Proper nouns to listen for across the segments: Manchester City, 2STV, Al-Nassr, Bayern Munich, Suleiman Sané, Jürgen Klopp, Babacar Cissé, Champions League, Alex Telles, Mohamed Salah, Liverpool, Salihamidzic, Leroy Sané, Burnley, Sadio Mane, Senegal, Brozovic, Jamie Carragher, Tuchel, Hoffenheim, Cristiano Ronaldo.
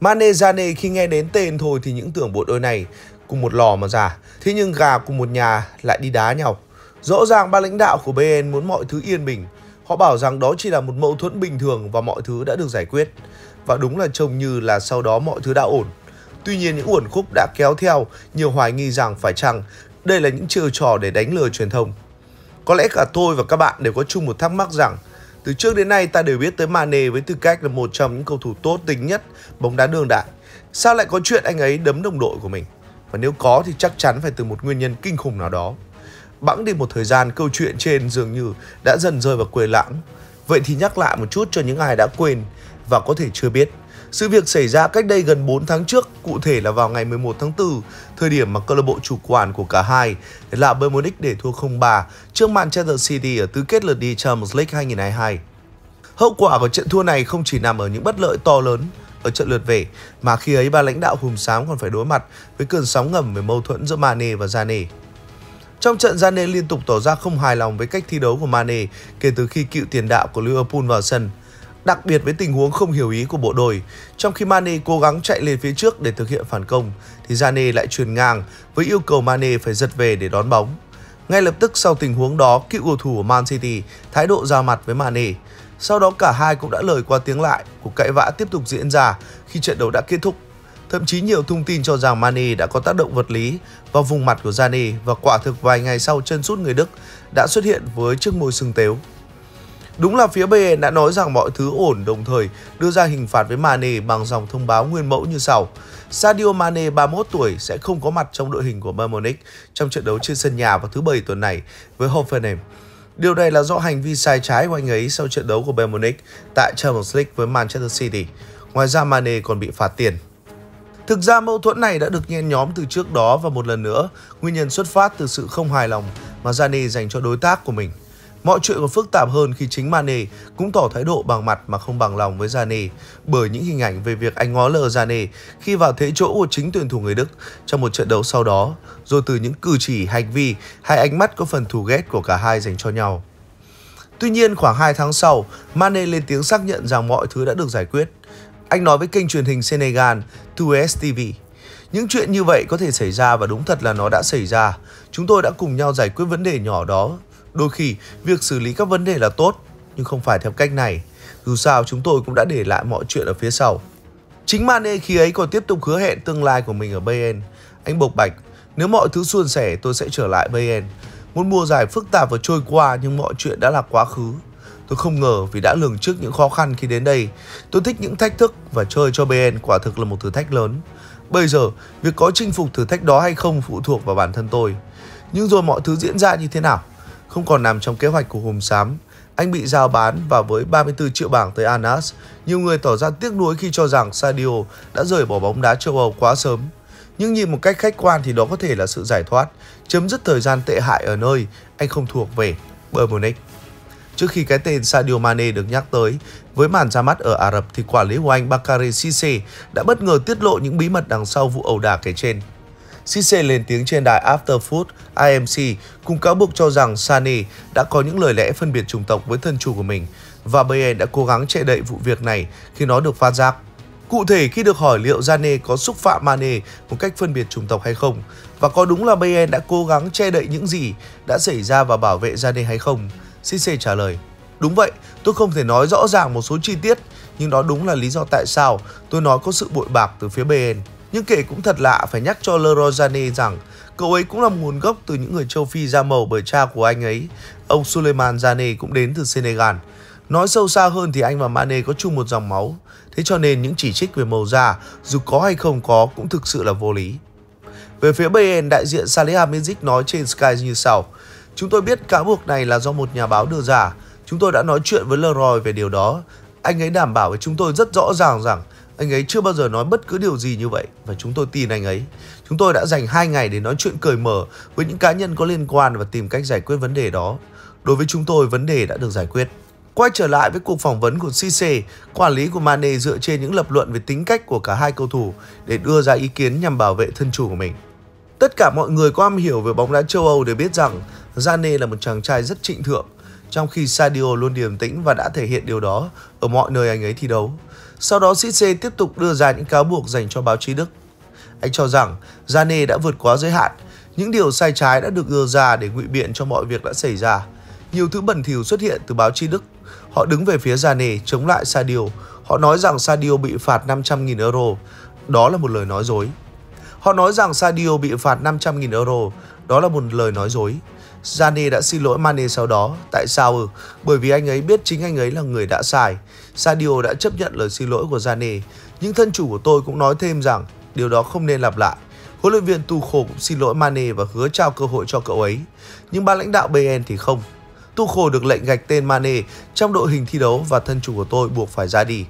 Mane, Sané khi nghe đến tên thôi thì những tưởng bộ đôi này cùng một lò mà giả. Thế nhưng gà cùng một nhà lại đi đá nhau. Rõ ràng ban lãnh đạo của Bayern muốn mọi thứ yên bình. Họ bảo rằng đó chỉ là một mâu thuẫn bình thường và mọi thứ đã được giải quyết. Và đúng là trông như là sau đó mọi thứ đã ổn. Tuy nhiên những uẩn khúc đã kéo theo nhiều hoài nghi rằng phải chăng đây là những chiêu trò để đánh lừa truyền thông. Có lẽ cả tôi và các bạn đều có chung một thắc mắc rằng từ trước đến nay ta đều biết tới Mane với tư cách là một trong những cầu thủ tốt tính nhất bóng đá đương đại. Sao lại có chuyện anh ấy đấm đồng đội của mình? Và nếu có thì chắc chắn phải từ một nguyên nhân kinh khủng nào đó. Bẵng đi một thời gian, câu chuyện trên dường như đã dần rơi vào quên lãng. Vậy thì nhắc lại một chút cho những ai đã quên và có thể chưa biết. Sự việc xảy ra cách đây gần 4 tháng trước, cụ thể là vào ngày 11 tháng 4, thời điểm mà câu lạc bộ chủ quản của cả hai là Bayern Munich để thua 0-3 trước Manchester City ở tứ kết lượt đi Champions League 2022. Hậu quả của trận thua này không chỉ nằm ở những bất lợi to lớn ở trận lượt về, mà khi ấy ba lãnh đạo hùm xám còn phải đối mặt với cơn sóng ngầm về mâu thuẫn giữa Mane và Sané. Trong trận, Sané liên tục tỏ ra không hài lòng với cách thi đấu của Mane kể từ khi cựu tiền đạo của Liverpool vào sân, đặc biệt với tình huống không hiểu ý của bộ đôi. Trong khi Mane cố gắng chạy lên phía trước để thực hiện phản công, thì Sané lại chuyền ngang với yêu cầu Mane phải giật về để đón bóng. Ngay lập tức sau tình huống đó, cựu cầu thủ của Man City thái độ ra mặt với Mane. Sau đó cả hai cũng đã lời qua tiếng lại, cuộc cãi vã tiếp tục diễn ra khi trận đấu đã kết thúc. Thậm chí nhiều thông tin cho rằng Mane đã có tác động vật lý vào vùng mặt của Sané và quả thực vài ngày sau chân sút người Đức đã xuất hiện với chiếc môi sưng tếu. Đúng là phía Bayern đã nói rằng mọi thứ ổn, đồng thời đưa ra hình phạt với Mane bằng dòng thông báo nguyên mẫu như sau. Sadio Mane, 31 tuổi, sẽ không có mặt trong đội hình của Bayern Munich trong trận đấu trên sân nhà vào thứ Bảy tuần này với Hoffenheim. Điều này là do hành vi sai trái của anh ấy sau trận đấu của Bayern Munich tại Champions League với Manchester City. Ngoài ra Mane còn bị phạt tiền. Thực ra mâu thuẫn này đã được nhen nhóm từ trước đó và một lần nữa, nguyên nhân xuất phát từ sự không hài lòng mà Sané dành cho đối tác của mình. Mọi chuyện còn phức tạp hơn khi chính Mane cũng tỏ thái độ bằng mặt mà không bằng lòng với Sané bởi những hình ảnh về việc anh ngó lờ Sané khi vào thế chỗ của chính tuyển thủ người Đức trong một trận đấu sau đó, rồi từ những cử chỉ, hành vi hay ánh mắt có phần thù ghét của cả hai dành cho nhau. Tuy nhiên khoảng 2 tháng sau, Mane lên tiếng xác nhận rằng mọi thứ đã được giải quyết. Anh nói với kênh truyền hình Senegal 2STV, những chuyện như vậy có thể xảy ra và đúng thật là nó đã xảy ra. Chúng tôi đã cùng nhau giải quyết vấn đề nhỏ đó. Đôi khi, việc xử lý các vấn đề là tốt, nhưng không phải theo cách này. Dù sao, chúng tôi cũng đã để lại mọi chuyện ở phía sau. Chính Mane khi ấy còn tiếp tục hứa hẹn tương lai của mình ở Bayern. Anh bộc bạch, nếu mọi thứ suôn sẻ, tôi sẽ trở lại Bayern. Một mùa giải phức tạp và trôi qua, nhưng mọi chuyện đã là quá khứ. Tôi không ngờ vì đã lường trước những khó khăn khi đến đây. Tôi thích những thách thức và chơi cho Bayern quả thực là một thử thách lớn. Bây giờ, việc có chinh phục thử thách đó hay không phụ thuộc vào bản thân tôi. Nhưng rồi mọi thứ diễn ra như thế nào? Không còn nằm trong kế hoạch của hùm xám. Anh bị giao bán và với 34 triệu bảng tới Al-Nassr, nhiều người tỏ ra tiếc nuối khi cho rằng Sadio đã rời bỏ bóng đá châu Âu quá sớm. Nhưng nhìn một cách khách quan thì đó có thể là sự giải thoát, chấm dứt thời gian tệ hại ở nơi anh không thuộc về, Bayern Munich. Trước khi cái tên Sadio Mane được nhắc tới, với màn ra mắt ở Ả Rập thì quản lý của anh Babacar Cissé đã bất ngờ tiết lộ những bí mật đằng sau vụ ẩu đả kể trên. Cissé lên tiếng trên đài After Food IMC cùng cáo buộc cho rằng Sané đã có những lời lẽ phân biệt chủng tộc với thân chủ của mình và Bayern đã cố gắng che đậy vụ việc này khi nó được phát giác. Cụ thể, khi được hỏi liệu Sané có xúc phạm Mane một cách phân biệt chủng tộc hay không và có đúng là Bayern đã cố gắng che đậy những gì đã xảy ra và bảo vệ Sané hay không, Cissé trả lời, đúng vậy, tôi không thể nói rõ ràng một số chi tiết, nhưng đó đúng là lý do tại sao tôi nói có sự bội bạc từ phía Bayern. Nhưng kể cũng thật lạ phải nhắc cho Leroy Sané rằng cậu ấy cũng là nguồn gốc từ những người châu Phi da màu bởi cha của anh ấy, ông Suleiman Sané cũng đến từ Senegal. Nói sâu xa hơn thì anh và Mane có chung một dòng máu, thế cho nên những chỉ trích về màu da dù có hay không có cũng thực sự là vô lý. Về phía Bayern, đại diện Salihamidzic nói trên Sky như sau. Chúng tôi biết cáo buộc này là do một nhà báo đưa ra. Chúng tôi đã nói chuyện với Leroy về điều đó. Anh ấy đảm bảo với chúng tôi rất rõ ràng rằng anh ấy chưa bao giờ nói bất cứ điều gì như vậy và chúng tôi tin anh ấy. Chúng tôi đã dành 2 ngày để nói chuyện cởi mở với những cá nhân có liên quan và tìm cách giải quyết vấn đề đó. Đối với chúng tôi, vấn đề đã được giải quyết. Quay trở lại với cuộc phỏng vấn của Cissé, quản lý của Mane dựa trên những lập luận về tính cách của cả hai cầu thủ để đưa ra ý kiến nhằm bảo vệ thân chủ của mình. Tất cả mọi người có am hiểu về bóng đá châu Âu đều biết rằng Sané là một chàng trai rất trịnh thượng, trong khi Sadio luôn điềm tĩnh và đã thể hiện điều đó ở mọi nơi anh ấy thi đấu. Sau đó Cissé tiếp tục đưa ra những cáo buộc dành cho báo chí Đức. Anh cho rằng Sané đã vượt quá giới hạn, những điều sai trái đã được đưa ra để ngụy biện cho mọi việc đã xảy ra. Nhiều thứ bẩn thỉu xuất hiện từ báo chí Đức. Họ đứng về phía Sané chống lại Sadio. Họ nói rằng Sadio bị phạt 500.000 euro. Đó là một lời nói dối. Họ nói rằng Sadio bị phạt 500.000 euro. Đó là một lời nói dối. Sané đã xin lỗi Mane sau đó. Tại sao ? Bởi vì anh ấy biết chính anh ấy là người đã sai. Sadio đã chấp nhận lời xin lỗi của Sané. Nhưng thân chủ của tôi cũng nói thêm rằng điều đó không nên lặp lại. Huấn luyện viên Tuchel cũng xin lỗi Mane và hứa trao cơ hội cho cậu ấy. Nhưng ban lãnh đạo Bayern thì không. Tuchel được lệnh gạch tên Mane trong đội hình thi đấu và thân chủ của tôi buộc phải ra đi.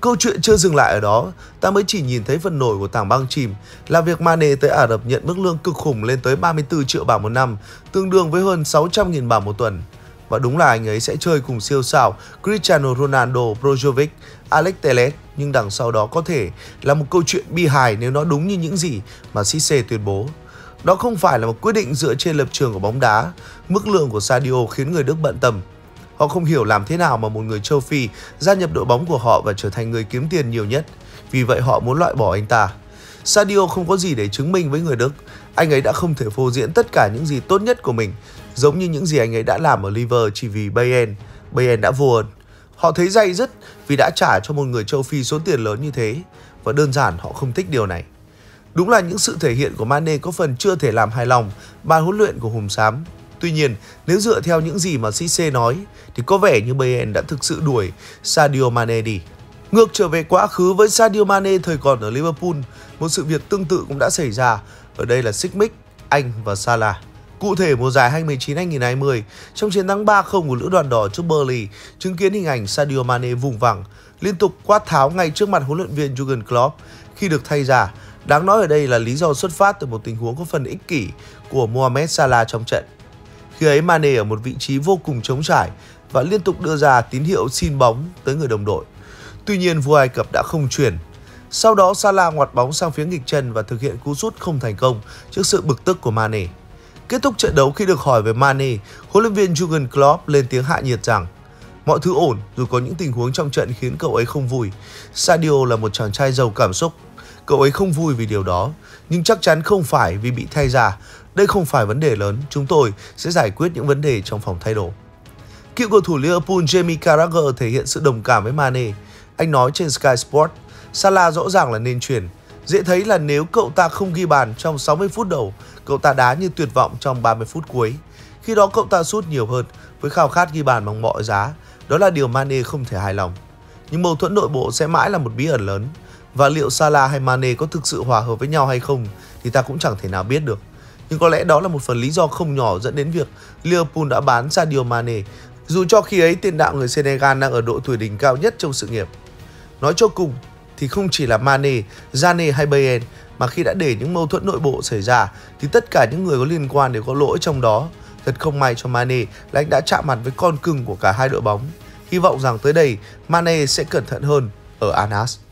Câu chuyện chưa dừng lại ở đó, ta mới chỉ nhìn thấy phần nổi của tảng băng chìm là việc Mane tới Ả Rập nhận mức lương cực khủng lên tới 34 triệu bảng một năm, tương đương với hơn 600.000 bảng một tuần. Và đúng là anh ấy sẽ chơi cùng siêu sao Cristiano Ronaldo, Brozovic, Alex Telles, nhưng đằng sau đó có thể là một câu chuyện bi hài nếu nó đúng như những gì mà Cissé tuyên bố. Đó không phải là một quyết định dựa trên lập trường của bóng đá. Mức lương của Sadio khiến người Đức bận tâm. Họ không hiểu làm thế nào mà một người châu Phi gia nhập đội bóng của họ và trở thành người kiếm tiền nhiều nhất. Vì vậy họ muốn loại bỏ anh ta. Sadio không có gì để chứng minh với người Đức. Anh ấy đã không thể phô diễn tất cả những gì tốt nhất của mình, giống như những gì anh ấy đã làm ở Liverpool chỉ vì Bayern đã vô ơn. Họ thấy day dứt vì đã trả cho một người châu Phi số tiền lớn như thế. Và đơn giản họ không thích điều này. Đúng là những sự thể hiện của Mane có phần chưa thể làm hài lòng ban huấn luyện của Hùm Xám. Tuy nhiên, nếu dựa theo những gì mà Cissé nói, thì có vẻ như Bayern đã thực sự đuổi Sadio Mane đi. Ngược trở về quá khứ với Sadio Mane thời còn ở Liverpool, một sự việc tương tự cũng đã xảy ra. Ở đây là xích mích anh và Salah. Cụ thể, mùa giải 2019-2020, trong chiến thắng 3-0 của lữ đoàn đỏ trước Burnley, chứng kiến hình ảnh Sadio Mane vùng vằng, liên tục quát tháo ngay trước mặt huấn luyện viên Jürgen Klopp khi được thay ra. Đáng nói ở đây là lý do xuất phát từ một tình huống có phần ích kỷ của Mohamed Salah trong trận. Khi ấy Mane ở một vị trí vô cùng trống trải và liên tục đưa ra tín hiệu xin bóng tới người đồng đội. Tuy nhiên vua Ai Cập đã không chuyển. Sau đó Salah ngoặt bóng sang phía nghịch chân và thực hiện cú sút không thành công trước sự bực tức của Mane. Kết thúc trận đấu, khi được hỏi về Mane, huấn luyện viên Jürgen Klopp lên tiếng hạ nhiệt rằng mọi thứ ổn dù có những tình huống trong trận khiến cậu ấy không vui. Sadio là một chàng trai giàu cảm xúc. Cậu ấy không vui vì điều đó, nhưng chắc chắn không phải vì bị thay ra. Đây không phải vấn đề lớn, chúng tôi sẽ giải quyết những vấn đề trong phòng thay đồ. Cựu cầu thủ Liverpool Jamie Carragher thể hiện sự đồng cảm với Mane. Anh nói trên Sky Sport, Salah rõ ràng là nên chuyển. Dễ thấy là nếu cậu ta không ghi bàn trong 60 phút đầu, cậu ta đá như tuyệt vọng trong 30 phút cuối. Khi đó cậu ta sút nhiều hơn, với khao khát ghi bàn bằng mọi giá. Đó là điều Mane không thể hài lòng. Nhưng mâu thuẫn nội bộ sẽ mãi là một bí ẩn lớn. Và liệu Salah hay Mane có thực sự hòa hợp với nhau hay không thì ta cũng chẳng thể nào biết được. Nhưng có lẽ đó là một phần lý do không nhỏ dẫn đến việc Liverpool đã bán Sadio Mane, dù cho khi ấy tiền đạo người Senegal đang ở độ tuổi đỉnh cao nhất trong sự nghiệp. Nói cho cùng thì không chỉ là Mane, Sané hay Bayern mà khi đã để những mâu thuẫn nội bộ xảy ra thì tất cả những người có liên quan đều có lỗi trong đó. Thật không may cho Mane là anh đã chạm mặt với con cưng của cả hai đội bóng. Hy vọng rằng tới đây Mane sẽ cẩn thận hơn ở Al-Nassr.